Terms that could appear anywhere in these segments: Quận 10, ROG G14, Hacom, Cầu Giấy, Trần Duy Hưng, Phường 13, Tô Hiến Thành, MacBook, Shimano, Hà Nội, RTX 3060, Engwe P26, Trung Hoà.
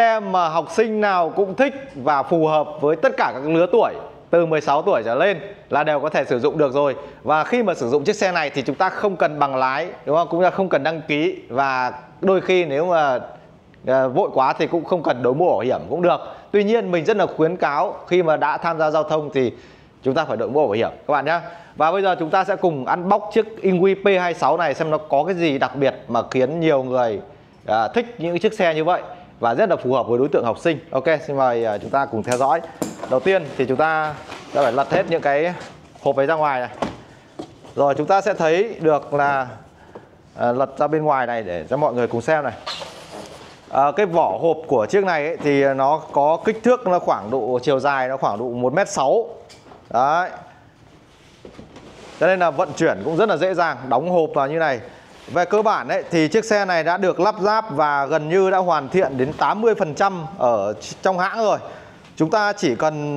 Xe mà học sinh nào cũng thích và phù hợp với tất cả các lứa tuổi từ 16 tuổi trở lên là đều có thể sử dụng được rồi. Và khi mà sử dụng chiếc xe này thì chúng ta không cần bằng lái, đúng không? Cũng là không cần đăng ký, và đôi khi nếu mà vội quá thì cũng không cần đối mũ bảo hiểm cũng được. Tuy nhiên mình rất là khuyến cáo khi mà đã tham gia giao thông thì chúng ta phải đội mũ bảo hiểm các bạn nhé. Và bây giờ chúng ta sẽ cùng unbox chiếc Engwe P26 này xem nó có cái gì đặc biệt mà khiến nhiều người thích những chiếc xe như vậy và rất là phù hợp với đối tượng học sinh. Ok, xin mời chúng ta cùng theo dõi. Đầu tiên thì chúng ta đã phải lật hết những cái hộp ấy ra ngoài này. Rồi chúng ta sẽ thấy được là lật ra bên ngoài này để cho mọi người cùng xem này. Cái vỏ hộp của chiếc này ấy, thì nó có kích thước, nó khoảng độ chiều dài nó khoảng độ 1,6 m. Đấy. Cho nên là vận chuyển cũng rất là dễ dàng, đóng hộp vào như này. Về cơ bản ấy, thì chiếc xe này đã được lắp ráp và gần như đã hoàn thiện đến 80% ở trong hãng rồi. Chúng ta chỉ cần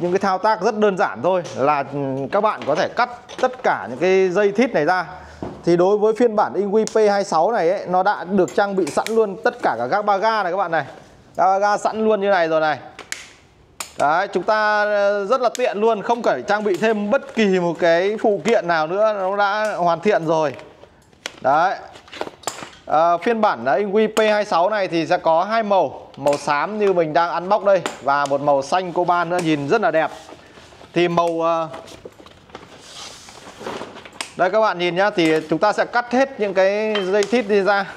những cái thao tác rất đơn giản thôi là các bạn có thể cắt tất cả những cái dây thít này ra. Thì đối với phiên bản Engwe P26 này ấy, nó đã được trang bị sẵn luôn tất cả các ba ga này các bạn này. Các ga sẵn luôn như này rồi này. Đấy, chúng ta rất là tiện luôn, không cần trang bị thêm bất kỳ một cái phụ kiện nào nữa, nó đã hoàn thiện rồi. Đấy. Phiên bản Engwe P26 này thì sẽ có hai màu, màu xám như mình đang unbox đây và một màu xanh coban nữa, nhìn rất là đẹp. Thì màu đây các bạn nhìn nhá, thì chúng ta sẽ cắt hết những cái dây thít đi ra.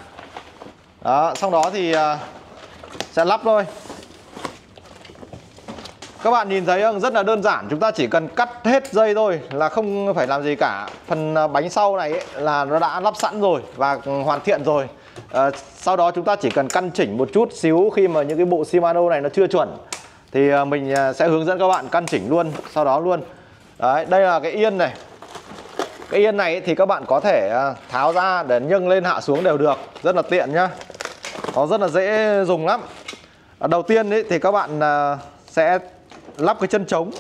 Đó, xong đó thì sẽ lắp thôi. Các bạn nhìn thấy không? Rất là đơn giản, chúng ta chỉ cần cắt hết dây thôi là không phải làm gì cả. Phần bánh sau này ấy, là nó đã lắp sẵn rồi và hoàn thiện rồi. Sau đó chúng ta chỉ cần căn chỉnh một chút xíu, khi mà những cái bộ Shimano này nó chưa chuẩn thì mình sẽ hướng dẫn các bạn căn chỉnh luôn sau đó luôn. Đấy, đây là cái yên này. Cái yên này ấy, thì các bạn có thể tháo ra để nâng lên hạ xuống đều được, rất là tiện nhá. Nó rất là dễ dùng lắm. Đầu tiên ấy, thì các bạn sẽ lắp cái chân trống.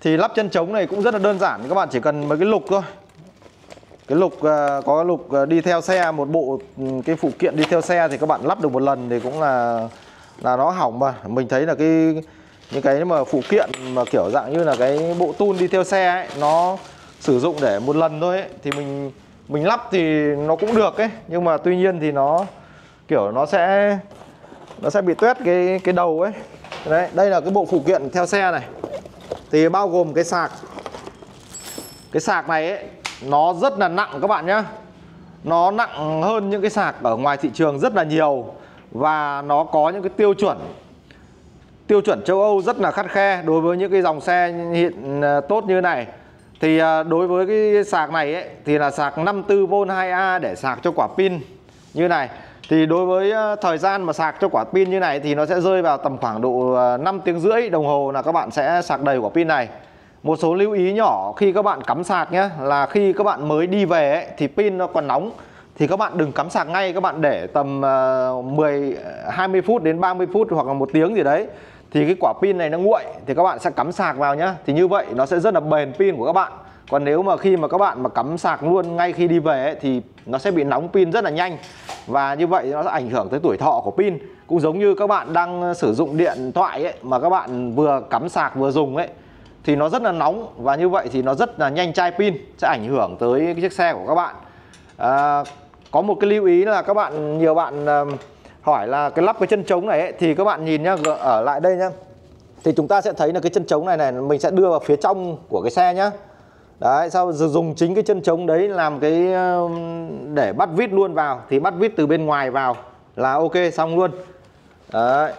Thì lắp chân trống này cũng rất là đơn giản, các bạn chỉ cần mấy cái lục thôi. Cái lục, có cái lục đi theo xe, một bộ cái phụ kiện đi theo xe thì các bạn lắp được một lần thì cũng là nó hỏng mà. Mình thấy là cái những cái mà phụ kiện mà kiểu dạng như là cái bộ tun đi theo xe ấy, nó sử dụng để một lần thôi ấy, thì mình lắp thì nó cũng được ấy, nhưng mà tuy nhiên thì nó kiểu nó sẽ bị tuét cái đầu ấy. Đấy, đây là cái bộ phụ kiện theo xe này. Thì bao gồm cái sạc. Cái sạc này ấy, nó rất là nặng các bạn nhá. Nó nặng hơn những cái sạc ở ngoài thị trường rất là nhiều. Và nó có những cái tiêu chuẩn châu Âu rất là khắt khe đối với những cái dòng xe hiện tốt như này. Thì đối với cái sạc này ấy, thì là sạc 54V 2A để sạc cho quả pin như này. Thì đối với thời gian mà sạc cho quả pin như này thì nó sẽ rơi vào tầm khoảng độ 5,5 tiếng đồng hồ là các bạn sẽ sạc đầy quả pin này. Một số lưu ý nhỏ khi các bạn cắm sạc nhé, là khi các bạn mới đi về ấy, thì pin nó còn nóng thì các bạn đừng cắm sạc ngay, các bạn để tầm 20 phút đến 30 phút hoặc là 1 tiếng gì đấy thì cái quả pin này nó nguội thì các bạn sẽ cắm sạc vào nhé. Thì như vậy nó sẽ rất là bền pin của các bạn. Còn nếu mà khi mà các bạn mà cắm sạc luôn ngay khi đi về ấy, thì nó sẽ bị nóng pin rất là nhanh. Và như vậy nó sẽ ảnh hưởng tới tuổi thọ của pin. Cũng giống như các bạn đang sử dụng điện thoại ấy, mà các bạn vừa cắm sạc vừa dùng ấy, thì nó rất là nóng. Và như vậy thì nó rất là nhanh chai pin, sẽ ảnh hưởng tới cái chiếc xe của các bạn. Có một cái lưu ý là nhiều bạn hỏi là lắp cái chân trống này ấy, thì các bạn nhìn nhá, ở lại đây nhá. Thì chúng ta sẽ thấy là cái chân trống này mình sẽ đưa vào phía trong của cái xe nhá. Đấy, sau dùng chính cái chân trống đấy làm cái để bắt vít luôn vào. Thì bắt vít từ bên ngoài vào là ok, xong luôn. Đấy.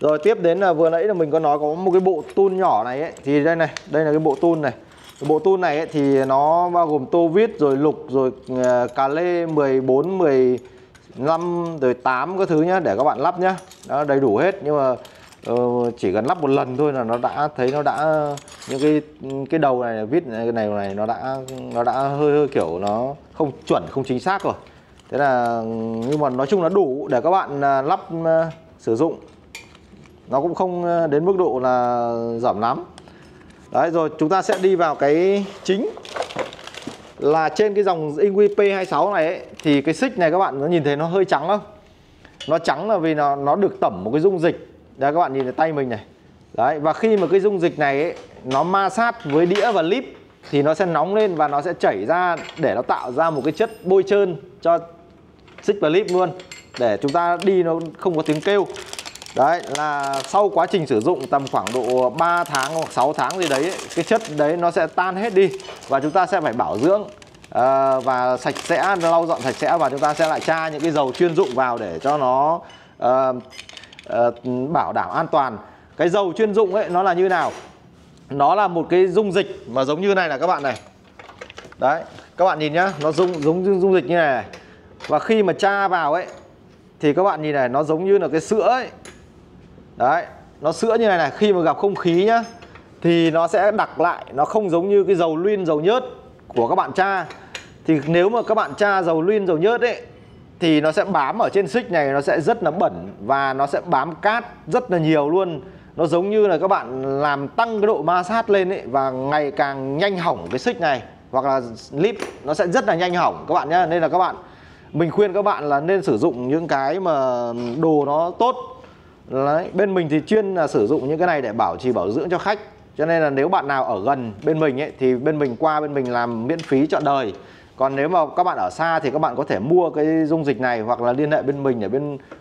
Rồi tiếp đến là vừa nãy là mình có nói có một cái bộ tun nhỏ này ấy. Thì đây này, đây là cái bộ tun này. Cái bộ tun này ấy, thì nó bao gồm tô vít, rồi lục, rồi cà lê 14, 15, rồi 8 các thứ nhá, để các bạn lắp nhá. Đó, đầy đủ hết, nhưng mà chỉ cần lắp một lần thôi là nó đã thấy, nó đã những cái đầu này, vít này nó đã hơi kiểu nó không chuẩn, không chính xác rồi. Thế là nhưng mà nói chung là đủ để các bạn lắp sử dụng, nó cũng không đến mức độ là giảm lắm. Đấy, rồi chúng ta sẽ đi vào cái chính là trên cái dòng Engwe P26 này ấy, thì cái xích này các bạn nó nhìn thấy nó hơi trắng không? Nó trắng là vì nó được tẩm một cái dung dịch. Đây các bạn nhìn thấy tay mình này. Đấy, và khi mà cái dung dịch này ấy, nó ma sát với đĩa và líp thì nó sẽ nóng lên và nó sẽ chảy ra để nó tạo ra một cái chất bôi trơn cho xích và líp luôn, để chúng ta đi nó không có tiếng kêu. Đấy là sau quá trình sử dụng tầm khoảng độ 3 tháng hoặc 6 tháng gì đấy, cái chất đấy nó sẽ tan hết đi và chúng ta sẽ phải bảo dưỡng và sạch sẽ, lau dọn sạch sẽ, và chúng ta sẽ lại tra những cái dầu chuyên dụng vào để cho nó bảo đảm an toàn. Cái dầu chuyên dụng ấy nó là như nào? Nó là một cái dung dịch mà giống như này là các bạn này. Đấy, các bạn nhìn nhá, nó dung dịch như này này. Và khi mà tra vào ấy thì các bạn nhìn này, nó giống như là cái sữa ấy. Đấy, nó sữa như này này, khi mà gặp không khí nhá thì nó sẽ đặc lại, nó không giống như cái dầu luyên, dầu nhớt của các bạn tra. Thì nếu mà các bạn tra dầu luyên, dầu nhớt ấy thì nó sẽ bám ở trên xích này, nó sẽ rất là bẩn và nó sẽ bám cát rất là nhiều luôn. Nó giống như là các bạn làm tăng cái độ ma sát lên ấy, và ngày càng nhanh hỏng cái xích này hoặc là líp, nó sẽ rất là nhanh hỏng các bạn nhá. Nên là các bạn, mình khuyên các bạn là nên sử dụng những cái mà đồ nó tốt. Đấy, bên mình thì chuyên là sử dụng những cái này để bảo trì bảo dưỡng cho khách. Cho nên là nếu bạn nào ở gần bên mình ấy, thì bên mình qua bên mình làm miễn phí trọn đời. Còn nếu mà các bạn ở xa thì các bạn có thể mua cái dung dịch này hoặc là liên hệ bên mình, để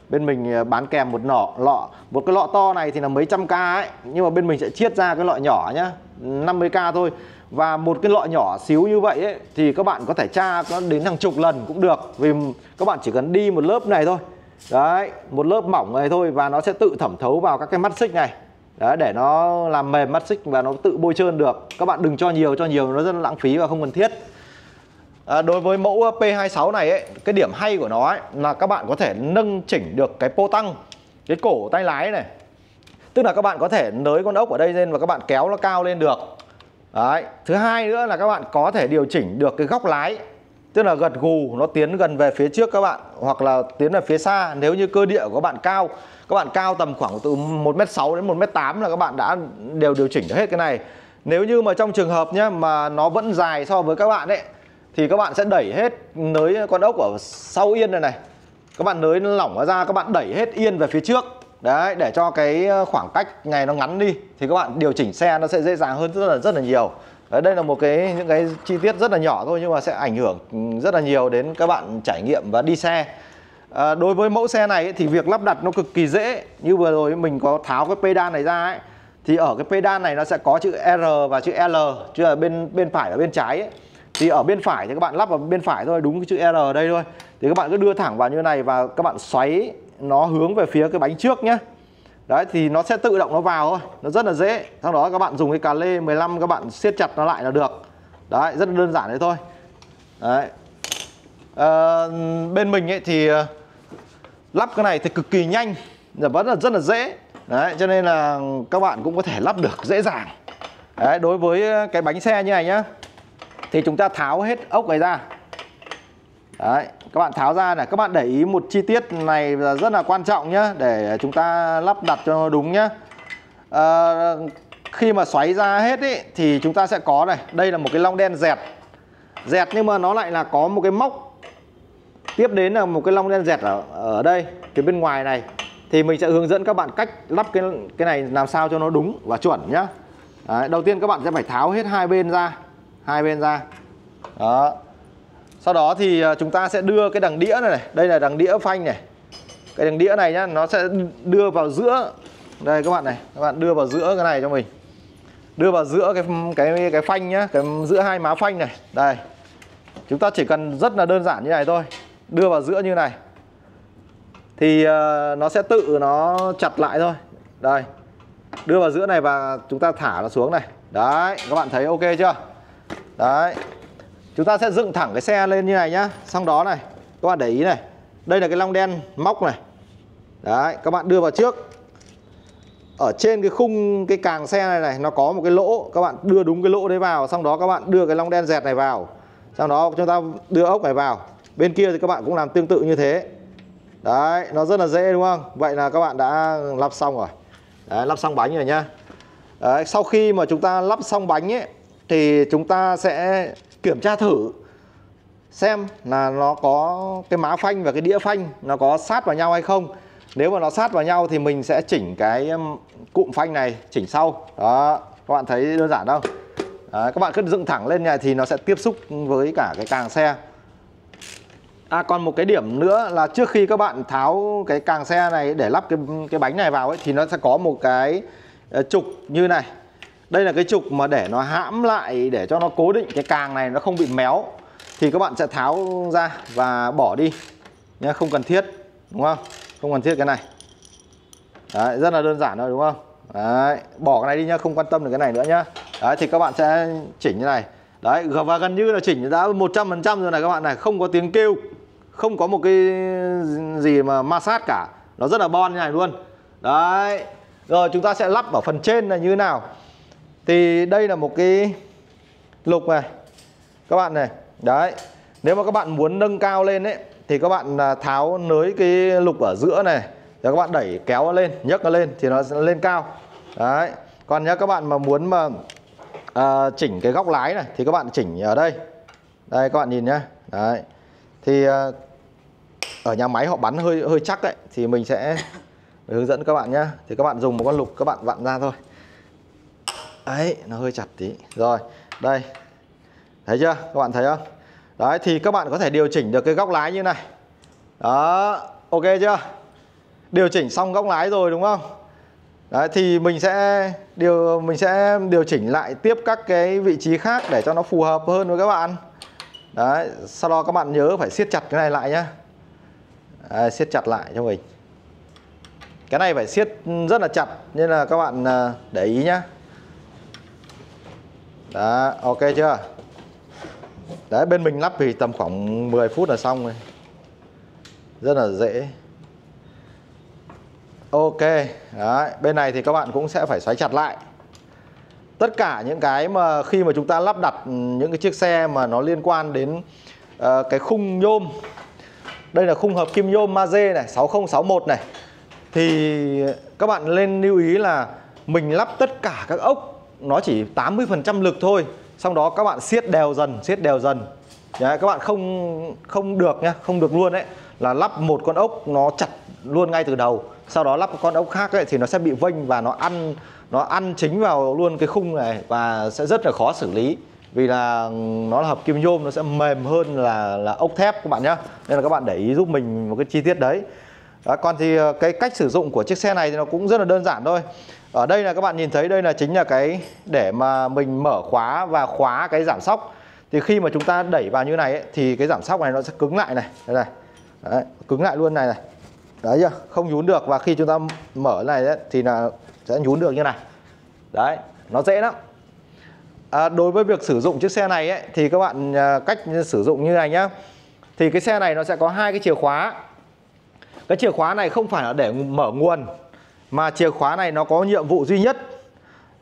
bên mình bán kèm một lọ. Một cái lọ to này thì là mấy trăm k ấy, nhưng mà bên mình sẽ chiết ra cái lọ nhỏ nhá, 50k thôi. Và một cái lọ nhỏ xíu như vậy ấy, thì các bạn có thể tra đến hàng chục lần cũng được, vì các bạn chỉ cần đi một lớp này thôi. Đấy, một lớp mỏng này thôi và nó sẽ tự thẩm thấu vào các cái mắt xích này. Đấy, để nó làm mềm mắt xích và nó tự bôi trơn được. Các bạn đừng cho nhiều nó rất là lãng phí và không cần thiết. Đối với mẫu P26 này ấy, cái điểm hay của nó ấy, là các bạn có thể nâng chỉnh được cái pô tăng, cái cổ tay lái này. Tức là các bạn có thể nới con ốc ở đây lên và các bạn kéo nó cao lên được. Đấy. Thứ hai nữa là các bạn có thể điều chỉnh được cái góc lái. Tức là gật gù nó tiến gần về phía trước các bạn, hoặc là tiến về phía xa. Nếu như cơ địa của các bạn cao, các bạn cao tầm khoảng từ 1m6 đến 1m8 là các bạn đã đều điều chỉnh được hết cái này. Nếu như mà trong trường hợp nhé, mà nó vẫn dài so với các bạn ấy, thì các bạn sẽ đẩy hết, nới con ốc ở sau yên này này, các bạn nới lỏng nó ra, các bạn đẩy hết yên về phía trước. Đấy, để cho cái khoảng cách này nó ngắn đi, thì các bạn điều chỉnh xe nó sẽ dễ dàng hơn rất là nhiều. Đấy, đây là một cái những cái chi tiết rất là nhỏ thôi, nhưng mà sẽ ảnh hưởng rất là nhiều đến các bạn trải nghiệm và đi xe. Đối với mẫu xe này ấy, thì việc lắp đặt nó cực kỳ dễ. Như vừa rồi mình có tháo cái pedal này ra ấy, thì ở cái pedal này nó sẽ có chữ R và chữ L, chứ là bên phải và bên trái ấy. Thì ở bên phải thì các bạn lắp vào bên phải thôi, đúng cái chữ R ở đây thôi. Thì các bạn cứ đưa thẳng vào như này và các bạn xoáy nó hướng về phía cái bánh trước nhé. Đấy, thì nó sẽ tự động nó vào thôi, nó rất là dễ. Sau đó các bạn dùng cái cà lê 15 các bạn siết chặt nó lại là được. Đấy, rất là đơn giản đấy thôi. Đấy. Bên mình ấy thì lắp cái này thì cực kỳ nhanh, vẫn là rất là dễ. Đấy, cho nên là các bạn cũng có thể lắp được dễ dàng. Đấy, đối với cái bánh xe như này nhá, thì chúng ta tháo hết ốc này ra. Đấy, các bạn tháo ra này, các bạn để ý một chi tiết này là rất là quan trọng nhá, để chúng ta lắp đặt cho nó đúng nhá. Khi mà xoáy ra hết ý, thì chúng ta sẽ có này, đây là một cái long đen dẹt, nhưng mà nó lại là có một cái móc tiếp đến là một cái long đen dẹt ở đây phía bên ngoài này. Thì mình sẽ hướng dẫn các bạn cách lắp cái này làm sao cho nó đúng và chuẩn nhá. Đấy, đầu tiên các bạn sẽ phải tháo hết hai bên ra. Đó. Sau đó thì chúng ta sẽ đưa cái đằng đĩa này, đây là đằng đĩa phanh này. Cái đằng đĩa này nhá, nó sẽ đưa vào giữa. Đây các bạn này, các bạn đưa vào giữa cái này cho mình. Đưa vào giữa cái phanh nhá, cái giữa hai má phanh này. Đây. Chúng ta chỉ cần rất là đơn giản như này thôi. Đưa vào giữa như này. Thì nó sẽ tự nó chặt lại thôi. Đây. Đưa vào giữa này và chúng ta thả nó xuống này. Đấy, các bạn thấy ok chưa? Đấy. Chúng ta sẽ dựng thẳng cái xe lên như này nhá. Xong đó này, các bạn để ý này, đây là cái long đen móc này. Đấy, các bạn đưa vào trước. Ở trên cái khung, cái càng xe này này, nó có một cái lỗ. Các bạn đưa đúng cái lỗ đấy vào. Xong đó các bạn đưa cái long đen dẹt này vào. Xong đó chúng ta đưa ốc này vào. Bên kia thì các bạn cũng làm tương tự như thế. Đấy, nó rất là dễ đúng không? Vậy là các bạn đã lắp xong rồi. Đấy, lắp xong bánh rồi nhá. Đấy, sau khi mà chúng ta lắp xong bánh ấy, thì chúng ta sẽ kiểm tra thử xem là nó có cái má phanh và cái đĩa phanh nó có sát vào nhau hay không. Nếu mà nó sát vào nhau thì mình sẽ chỉnh cái cụm phanh này, chỉnh sau. Đó, các bạn thấy đơn giản không? Đấy, các bạn cứ dựng thẳng lên này thì nó sẽ tiếp xúc với cả cái càng xe. À, còn một cái điểm nữa là trước khi các bạn tháo cái càng xe này để lắp cái bánh này vào ấy, thì nó sẽ có một cái trục như này. Đây là cái trục mà để nó hãm lại, để cho nó cố định cái càng này nó không bị méo. Thì các bạn sẽ tháo ra và bỏ đi nhá, không cần thiết, đúng không? Không cần thiết cái này. Đấy, rất là đơn giản thôi, đúng không? Đấy, bỏ cái này đi nhá, không quan tâm được cái này nữa nhá. Đấy, thì các bạn sẽ chỉnh như này. Đấy, và gần như là chỉnh đã 100% rồi này các bạn này, không có tiếng kêu, không có một cái gì mà ma sát cả. Nó rất là bon như này luôn. Đấy. Rồi chúng ta sẽ lắp ở phần trên là như thế nào. Thì đây là một cái lục này các bạn này. Đấy, nếu mà các bạn muốn nâng cao lên ấy, thì các bạn tháo nới cái lục ở giữa này, rồi các bạn đẩy kéo nó lên, nhấc nó lên thì nó sẽ lên cao. Đấy. Còn nhớ các bạn mà muốn mà chỉnh cái góc lái này thì các bạn chỉnh ở đây. Đây các bạn nhìn nhá. Đấy. Thì ở nhà máy họ bắn hơi chắc đấy, thì mình sẽ hướng dẫn các bạn nhá. Thì các bạn dùng một con lục các bạn vặn ra thôi. Đấy, nó hơi chặt tí. Rồi, đây. Thấy chưa? Các bạn thấy không? Đấy, thì các bạn có thể điều chỉnh được cái góc lái như này. Đó, ok chưa? Điều chỉnh xong góc lái rồi đúng không? Đấy, thì mình sẽ điều chỉnh lại tiếp các cái vị trí khác để cho nó phù hợp hơn với các bạn. Đấy, sau đó các bạn nhớ phải siết chặt cái này lại nhá. Đấy, siết chặt lại cho mình. Cái này phải siết rất là chặt nên là các bạn để ý nhá. Đó, ok chưa? Đấy, bên mình lắp thì tầm khoảng 10 phút là xong rồi. Rất là dễ. Ok, đấy, bên này thì các bạn cũng sẽ phải xoáy chặt lại. Tất cả những cái mà khi mà chúng ta lắp đặt những cái chiếc xe mà nó liên quan đến cái khung nhôm. Đây là khung hợp kim nhôm Maze này, 6061 này. Thì các bạn nên lưu ý là mình lắp tất cả các ốc nó chỉ 80% lực thôi. Xong đó các bạn siết đều dần đấy. Các bạn không được nhá, không được luôn đấy là lắp một con ốc nó chặt luôn ngay từ đầu, sau đó lắp con ốc khác ấy, thì nó sẽ bị vênh và nó ăn chính vào luôn cái khung này và sẽ rất là khó xử lý. Vì là nó là hợp kim nhôm, nó sẽ mềm hơn là ốc thép các bạn nhá. Nên là các bạn để ý giúp mình một cái chi tiết đấy. Đó, còn thì cái cách sử dụng của chiếc xe này thì nó cũng rất là đơn giản thôi. Ở đây là các bạn nhìn thấy đây là chính là cái để mà mình mở khóa và khóa cái giảm sóc. Thì khi mà chúng ta đẩy vào như này ấy, thì cái giảm sóc này nó sẽ cứng lại này, đây này. Đấy, cứng lại luôn này này. Đấy chưa? Không nhún được, và khi chúng ta mở này ấy, thì là sẽ nhún được như này. Đấy, nó dễ lắm. À, đối với việc sử dụng chiếc xe này ấy, thì các bạn cách sử dụng như này nhá. Thì cái xe này nó sẽ có hai cái chìa khóa. Cái chìa khóa này không phải là để mở nguồn, mà chìa khóa này nó có nhiệm vụ duy nhất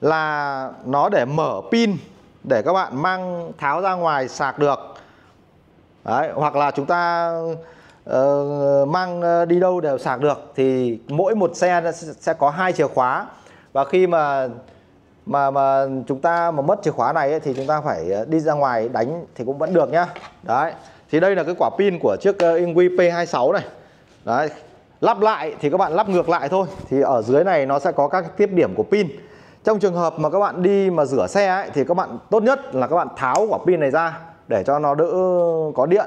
là nó để mở pin để các bạn mang tháo ra ngoài sạc được. Đấy, hoặc là chúng ta mang đi đâu đều sạc được. Thì mỗi một xe sẽ có hai chìa khóa, và khi mà chúng ta mà mất chìa khóa này ấy, thì chúng ta phải đi ra ngoài đánh thì cũng vẫn được nhá. Đấy, thì đây là cái quả pin của chiếc Engwe P26 này. Đấy, lắp lại thì các bạn lắp ngược lại thôi. Thì ở dưới này nó sẽ có các tiếp điểm của pin. Trong trường hợp mà các bạn đi mà rửa xe ấy, thì các bạn tốt nhất là các bạn tháo quả pin này ra để cho nó đỡ có điện.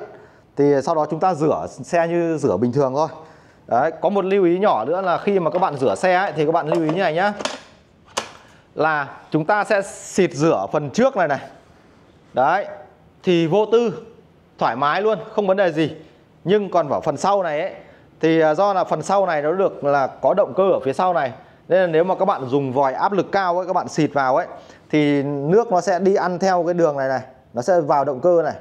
Thì sau đó chúng ta rửa xe như rửa bình thường thôi. Đấy, có một lưu ý nhỏ nữa là khi mà các bạn rửa xe ấy, thì các bạn lưu ý như này nhá. Là chúng ta sẽ xịt rửa phần trước này này. Đấy, thì vô tư, thoải mái luôn, không vấn đề gì. Nhưng còn vào phần sau này ấy, thì do là phần sau này nó được là có động cơ ở phía sau này, nên là nếu mà các bạn dùng vòi áp lực cao ấy, các bạn xịt vào ấy, thì nước nó sẽ đi ăn theo cái đường này này, nó sẽ vào động cơ này.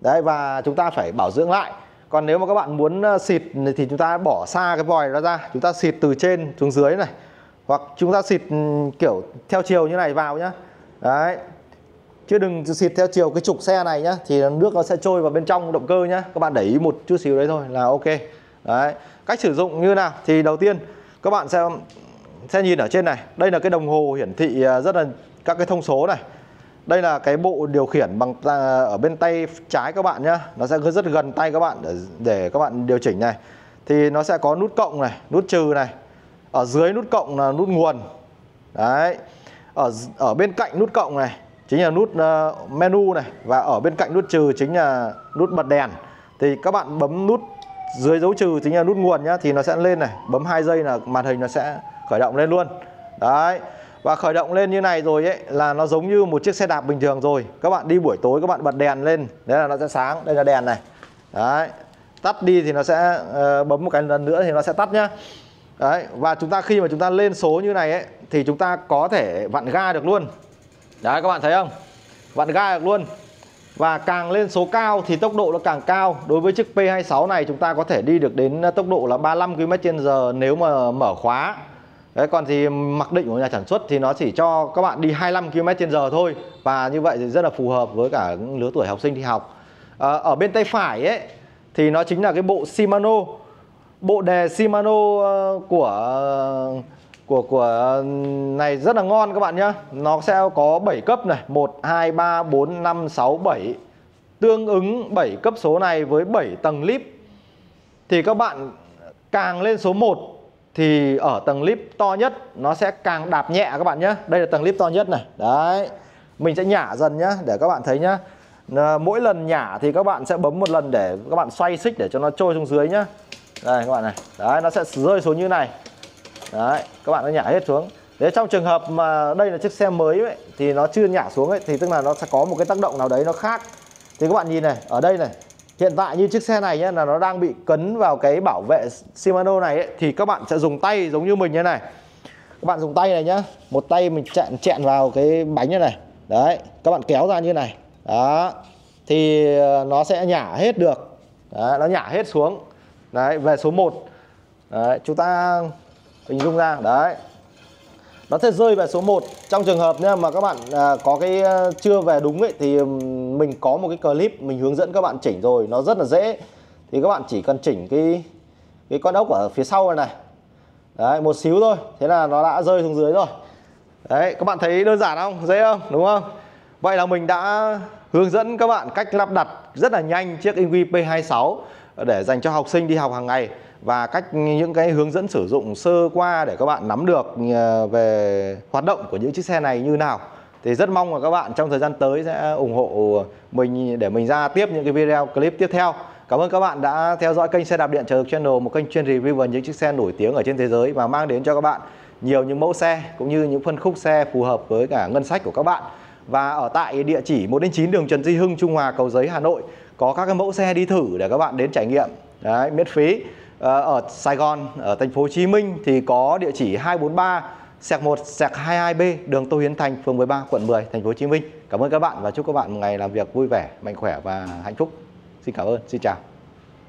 Đấy, và chúng ta phải bảo dưỡng lại. Còn nếu mà các bạn muốn xịt thì chúng ta bỏ xa cái vòi nó ra, chúng ta xịt từ trên xuống dưới này, hoặc chúng ta xịt kiểu theo chiều như này vào nhá. Đấy, chứ đừng xịt theo chiều cái trục xe này nhá, thì nước nó sẽ trôi vào bên trong động cơ nhá. Các bạn để ý một chút xíu đấy thôi là ok. Đấy, cách sử dụng như nào thì đầu tiên các bạn sẽ nhìn ở trên này. Đây là cái đồng hồ hiển thị rất là các cái thông số này. Đây là cái bộ điều khiển bằng ở bên tay trái các bạn nhé. Nó sẽ rất gần tay các bạn để các bạn điều chỉnh này. Thì nó sẽ có nút cộng này, nút trừ này. Ở dưới nút cộng là nút nguồn. Đấy. Ở bên cạnh nút cộng này chính là nút menu này. Và ở bên cạnh nút trừ chính là nút bật đèn. Thì các bạn bấm nút dưới dấu trừ chính là nút nguồn nhá. Thì nó sẽ lên này. Bấm 2 giây là màn hình nó sẽ khởi động lên luôn. Đấy. Và khởi động lên như này rồi ấy, là nó giống như một chiếc xe đạp bình thường rồi. Các bạn đi buổi tối các bạn bật đèn lên, đấy là nó sẽ sáng, đây là đèn này. Đấy. Tắt đi thì nó sẽ bấm một cái lần nữa thì nó sẽ tắt nhá. Đấy. Và chúng ta khi mà chúng ta lên số như này ấy, thì chúng ta có thể vặn ga được luôn. Đấy các bạn thấy không? Vặn ga được luôn. Và càng lên số cao thì tốc độ nó càng cao. Đối với chiếc P26 này chúng ta có thể đi được đến tốc độ là 35 km/h nếu mà mở khóa. Đấy, còn thì mặc định của nhà sản xuất thì nó chỉ cho các bạn đi 25 km/h thôi. Và như vậy thì rất là phù hợp với cả lứa tuổi học sinh đi học. Ở bên tay phải ấy thì nó chính là cái bộ Shimano. Bộ đề Shimano của này rất là ngon các bạn nhé. Nó sẽ có 7 cấp này, 1, 2, 3, 4, 5, 6, 7. Tương ứng 7 cấp số này với 7 tầng líp. Thì các bạn càng lên số 1 thì ở tầng líp to nhất nó sẽ càng đạp nhẹ các bạn nhé. Đây là tầng líp to nhất này. Đấy. Mình sẽ nhả dần nhá để các bạn thấy nhá. Mỗi lần nhả thì các bạn sẽ bấm một lần để các bạn xoay xích để cho nó trôi xuống dưới nhá. Đây các bạn này. Đấy, nó sẽ rơi xuống như này. Đấy, các bạn nó nhả hết xuống. Thế trong trường hợp mà đây là chiếc xe mới ấy, thì nó chưa nhả xuống ấy, thì tức là nó sẽ có một cái tác động nào đấy nó khác. Thì các bạn nhìn này, ở đây này. Hiện tại như chiếc xe này nhé, là nó đang bị cấn vào cái bảo vệ Shimano này ấy, thì các bạn sẽ dùng tay giống như mình như này. Các bạn dùng tay này nhá. Một tay mình chẹn vào cái bánh như này. Đấy. Các bạn kéo ra như này. Đó. Thì nó sẽ nhả hết được. Đấy. Nó nhả hết xuống. Đấy. Về số 1. Đấy. Chúng ta hình dung ra. Đấy. Nó sẽ rơi về số 1. Trong trường hợp nhá, mà các bạn có cái chưa về đúng ấy, thì mình có một cái clip mình hướng dẫn các bạn chỉnh rồi. Nó rất là dễ. Thì các bạn chỉ cần chỉnh cái con ốc ở phía sau này. Đấy, một xíu thôi. Thế là nó đã rơi xuống dưới rồi. Đấy, các bạn thấy đơn giản không? Dễ không? Đúng không? Vậy là mình đã hướng dẫn các bạn cách lắp đặt rất là nhanh chiếc Engwe P26 để dành cho học sinh đi học hàng ngày. Và cách những cái hướng dẫn sử dụng sơ qua để các bạn nắm được về hoạt động của những chiếc xe này như nào. Thì rất mong là các bạn trong thời gian tới sẽ ủng hộ mình để mình ra tiếp những cái video clip tiếp theo. Cảm ơn các bạn đã theo dõi kênh Xe Đạp Điện Chở Được Channel, một kênh chuyên review về những chiếc xe nổi tiếng ở trên thế giới và mang đến cho các bạn nhiều những mẫu xe cũng như những phân khúc xe phù hợp với cả ngân sách của các bạn. Và ở tại địa chỉ 1-9 đường Trần Duy Hưng, Trung Hòa, Cầu Giấy, Hà Nội có các cái mẫu xe đi thử để các bạn đến trải nghiệm. Đấy, miễn phí. Ở Sài Gòn, ở thành phố Hồ Chí Minh thì có địa chỉ 243/1/22B đường Tô Hiến Thành, phường 13, quận 10, thành phố Hồ Chí Minh. Cảm ơn các bạn và chúc các bạn một ngày làm việc vui vẻ, mạnh khỏe và hạnh phúc. Xin cảm ơn, xin chào.